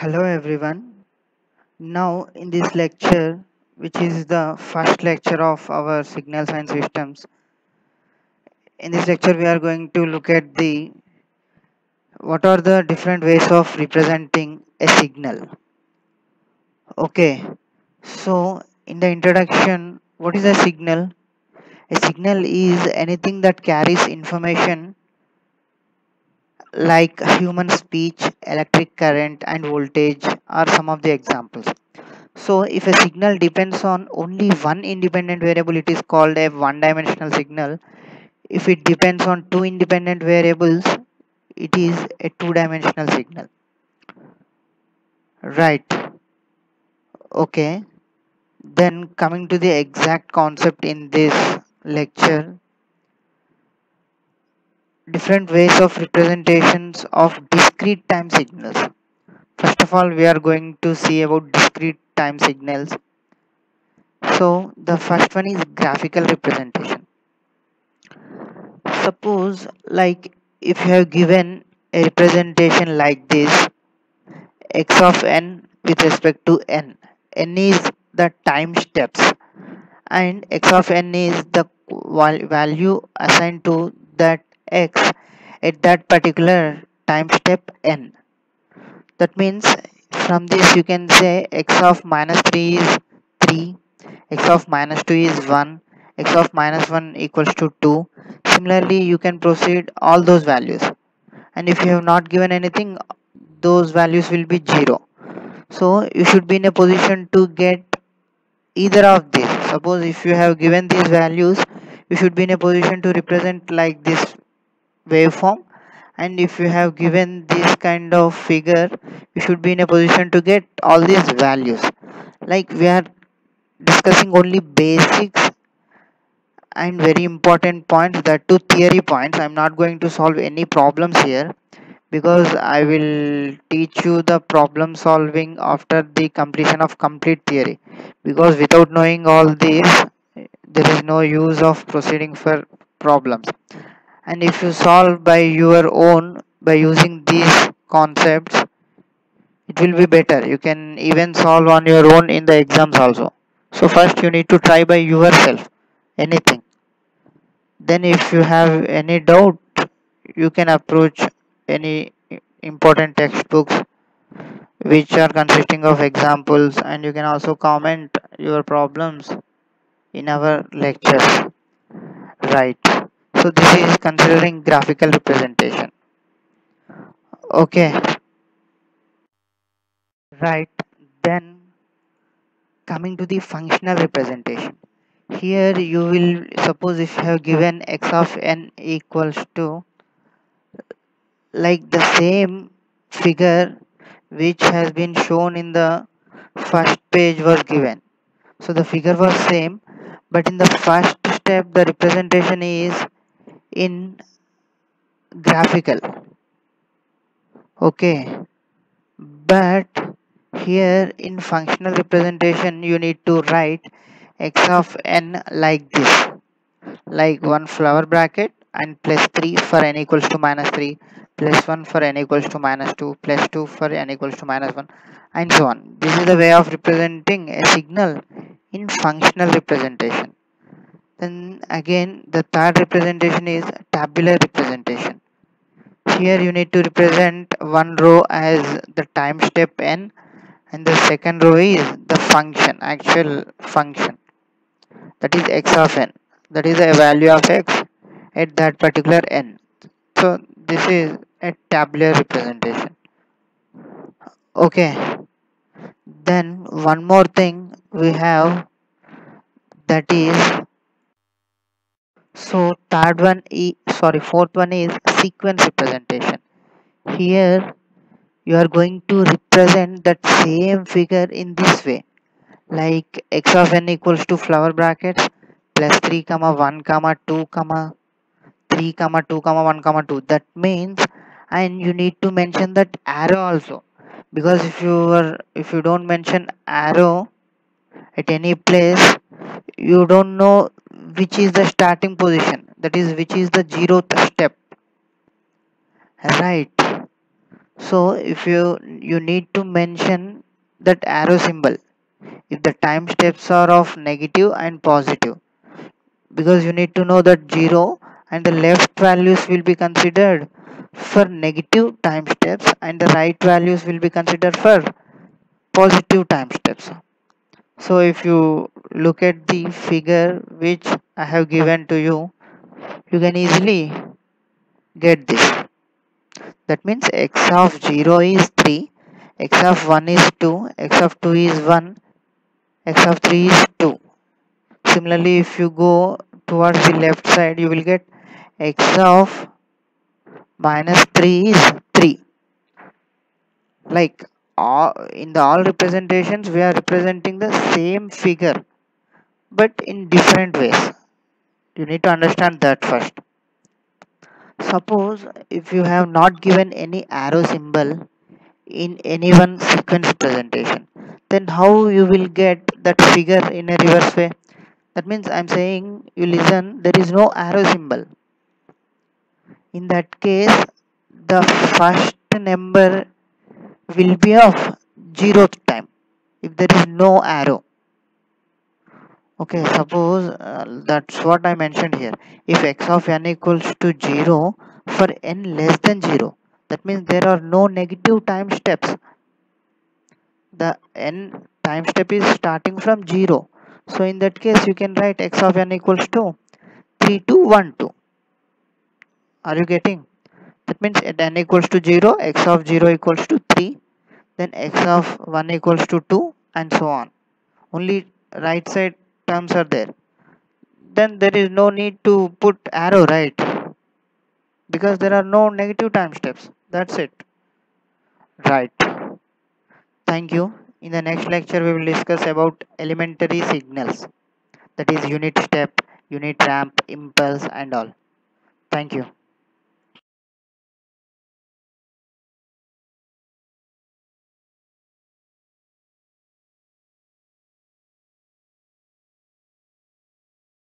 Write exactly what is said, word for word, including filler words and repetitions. Hello everyone. Now in this lecture, which is the first lecture of our signal sign systems, in this lecture we are going to look at the what are the different ways of representing a signal. Okay, so in the introduction, what is a signal? A signal is anything that carries information like human speech, electric current and voltage are some of the examples. So if a signal depends on only one independent variable, it is called a one-dimensional signal. If it depends on two independent variables, it is a two-dimensional signal. Right. Okay. Then coming to the exact concept in this lecture. Different ways of representations of discrete time signals. First of all, we are going to see about discrete time signals. So the first one is graphical representation. Suppose like if you have given a representation like this, x of n with respect to n. n is the time steps and x of n is the value assigned to that x at that particular time step n. That means from this you can say x of minus three is three, x of minus two is one, x of minus one equals to two. Similarly, you can proceed all those values, and if you have not given anything, those values will be zero. So you should be in a position to get either of these. Suppose if you have given these values, you should be in a position to represent like this waveform, and if you have given this kind of figure, you should be in a position to get all these values. Like we are discussing only basics and very important points, that two theory points. I'm not going to solve any problems here because I will teach you the problem solving after the completion of complete theory, because without knowing all these there is no use of proceeding for problems. And if you solve by your own by using these concepts, it will be better. You can even solve on your own in the exams also. So first you need to try by yourself anything. Then if you have any doubt, you can approach any important textbooks which are consisting of examples, and you can also comment your problems in our lectures. Right. So this is considering graphical representation. Okay. Right. Then coming to the functional representation. Here you will suppose if you have given x of n equals to like the same figure which has been shown in the first page was given. So the figure was same, but in the first step the representation is in graphical. Okay, but here in functional representation you need to write x of n like this, like one flower bracket and plus three for n equals to minus three, plus one for n equals to minus two, plus two for n equals to minus one, and so on. This is the way of representing a signal in functional representation. Then again the third representation is tabular representation. Here you need to represent one row as the time step n and the second row is the function, actual function, that is x of n, that is a value of x at that particular n. So this is a tabular representation. Okay, then one more thing we have, that is so third one is, sorry fourth one is sequence representation. Here you are going to represent that same figure in this way, like x of n equals to flower brackets plus three comma one comma two comma three comma two comma one comma two. That means, and you need to mention that arrow also, because if you are if you don't mention arrow at any place, you don't know which is the starting position, that is which is the zeroth step. Right. So if you you need to mention that arrow symbol if the time steps are of negative and positive, because you need to know that zero and the left values will be considered for negative time steps and the right values will be considered for positive time steps. So if you look at the figure which I have given to you, you can easily get this. That means x of zero is three, x of one is two, x of two is one, x of three is two. Similarly, if you go towards the left side, you will get x of minus three is three. Like all, in the all representations, we are representing the same figure but in different ways. You need to understand that first. Suppose if you have not given any arrow symbol in any one sequence presentation, then how you will get that figure in a reverse way? That means I am saying, you listen, there is no arrow symbol. In that case, the first number will be of zeroth time if there is no arrow. Okay, suppose uh, that's what I mentioned here. If x of n equals to zero for n less than zero, that means there are no negative time steps. The n time step is starting from zero. So in that case, you can write x of n equals to three, two, one, two. Are you getting? That means at n equals to zero, x of zero equals to three, then x of one equals to two, and so on. Only right side terms are there. Then there is no need to put arrow, right? Because there are no negative time steps. That's it, right? Thank you. In the next lecture we will discuss about elementary signals, that is unit step, unit ramp, impulse and all. Thank you.